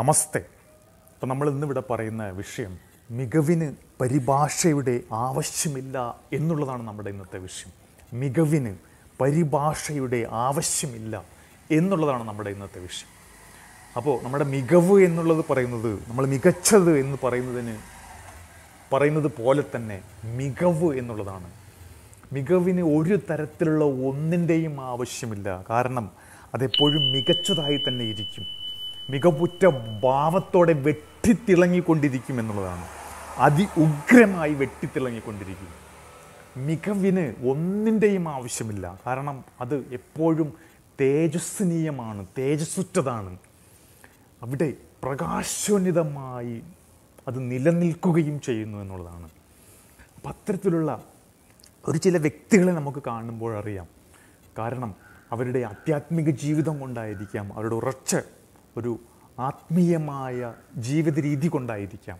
നമസ്തേ. അപ്പോൾ നമ്മൾ ഇന്നിവിടെ പറയുന്ന വിഷയം മികവിന് പരിഭാഷയുടെ ആവശ്യമില്ല എന്നുള്ളതാണ് നമ്മുടെ ഇന്നത്തെ വിഷയം. മികവിന് പരിഭാഷയുടെ ആവശ്യമില്ല എന്നുള്ളതാണ് നമ്മുടെ ഇന്നത്തെ വിഷയം. അപ്പോൾ നമ്മുടെ മികവ് എന്നുള്ളത് പറയുന്നത്, നമ്മൾ മികച്ചത് എന്ന് പറയുന്നത് പോലെ തന്നെ മികവ് എന്നുള്ളതാണ്. മികവിന് ഒരു തരത്തിലുള്ള ഒന്നിൻ്റെയും ആവശ്യമില്ല. കാരണം അതെപ്പോഴും മികച്ചതായി തന്നെ ഇരിക്കും, മികവുറ്റ ഭാവത്തോടെ വെട്ടിത്തിളങ്ങിക്കൊണ്ടിരിക്കും എന്നുള്ളതാണ്. അതിഉഗ്രമായി വെട്ടിത്തിളങ്ങിക്കൊണ്ടിരിക്കും. മികവിന് ഒന്നിൻ്റെയും ആവശ്യമില്ല. കാരണം അത് എപ്പോഴും തേജസ്വനീയമാണ്, തേജസ്സുറ്റതാണ്. അവിടെ പ്രകാശോന്നിതമായി അത് നിലനിൽക്കുകയും ചെയ്യുന്നു എന്നുള്ളതാണ്. അപ്പം അത്തരത്തിലുള്ള ഒരു ചില വ്യക്തികളെ നമുക്ക് കാണുമ്പോഴറിയാം. കാരണം അവരുടെ ആധ്യാത്മിക ജീവിതം കൊണ്ടായിരിക്കാം, അവരുടെ ഉറച്ച ഒരു ആത്മീയമായ ജീവിത രീതി കൊണ്ടായിരിക്കാം,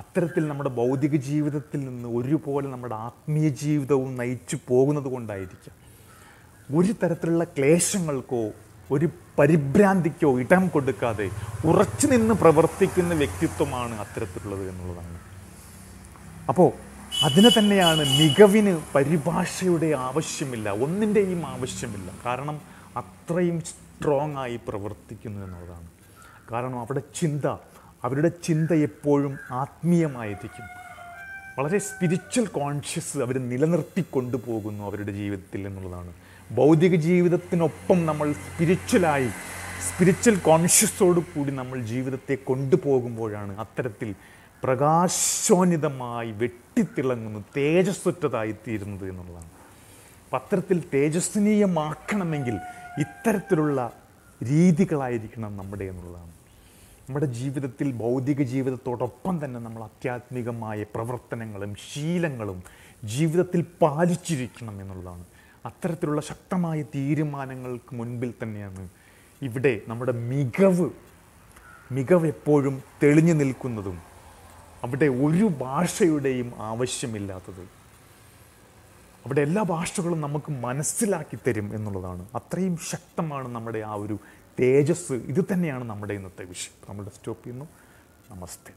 അത്തരത്തിൽ നമ്മുടെ ഭൗതിക ജീവിതത്തിൽ നിന്ന് ഒരുപോലെ നമ്മുടെ ആത്മീയ ജീവിതവും നയിച്ചു പോകുന്നത് കൊണ്ടായിരിക്കാം ഒരു തരത്തിലുള്ള ക്ലേശങ്ങൾക്കോ ഒരു പരിഭ്രാന്തിക്കോ ഇടം കൊടുക്കാതെ ഉറച്ചു നിന്ന് പ്രവർത്തിക്കുന്ന വ്യക്തിത്വമാണ് അത്തരത്തിലുള്ളത് എന്നുള്ളതാണ്. അപ്പോൾ അതിനെ തന്നെയാണ് മികവിന് പരിഭാഷയുടെ ആവശ്യമില്ല, ഒന്നിൻ്റെയും ആവശ്യമില്ല. കാരണം അത്രയും സ്ട്രോങ് ആയി പ്രവർത്തിക്കുന്നു എന്നുള്ളതാണ്. കാരണം അവരുടെ ചിന്ത എപ്പോഴും ആത്മീയമായിരിക്കും. വളരെ സ്പിരിച്വൽ കോൺഷ്യസ് അവർ നിലനിർത്തിക്കൊണ്ടു പോകുന്നു അവരുടെ ജീവിതത്തിൽ എന്നുള്ളതാണ്. ഭൗതിക ജീവിതത്തിനൊപ്പം നമ്മൾ സ്പിരിച്വൽ കോൺഷ്യസോടു കൂടി നമ്മൾ ജീവിതത്തെ കൊണ്ടുപോകുമ്പോഴാണ് അത്തരത്തിൽ പ്രകാശോന്നിതമായി വെട്ടിത്തിളങ്ങുന്നു, തേജസ്സുറ്റതായിത്തീരുന്നത് എന്നുള്ളതാണ്. പത്രത്തിൽ തേജസ്വിനീയമാക്കണമെങ്കിൽ ഇത്തരത്തിലുള്ള രീതികളായിരിക്കണം നമ്മുടെ എന്നുള്ളതാണ്. നമ്മുടെ ജീവിതത്തിൽ ഭൗതിക ജീവിതത്തോടൊപ്പം തന്നെ നമ്മൾ ആധ്യാത്മികമായ പ്രവർത്തനങ്ങളും ശീലങ്ങളും ജീവിതത്തിൽ പാലിച്ചിരിക്കണം എന്നുള്ളതാണ്. അത്തരത്തിലുള്ള ശക്തമായ തീരുമാനങ്ങൾക്ക് മുൻപിൽ തന്നെയാണ് ഇവിടെ നമ്മുടെ മികവ് എപ്പോഴും തെളിഞ്ഞു നിൽക്കുന്നതും അവിടെ ഒരു ഭാഷയുടെയും ആവശ്യമില്ലാത്തത്. അവിടെ എല്ലാ ഭാഷകളും നമുക്ക് മനസ്സിലാക്കി തരും എന്നുള്ളതാണ്. അത്രയും ശക്തമാണ് നമ്മുടെ ആ ഒരു തേജസ്. ഇത് തന്നെയാണ് നമ്മുടെ ഇന്നത്തെ വിഷയം. നമ്മൾ സ്റ്റോപ്പ് ചെയ്യുന്നു. നമസ്തേ.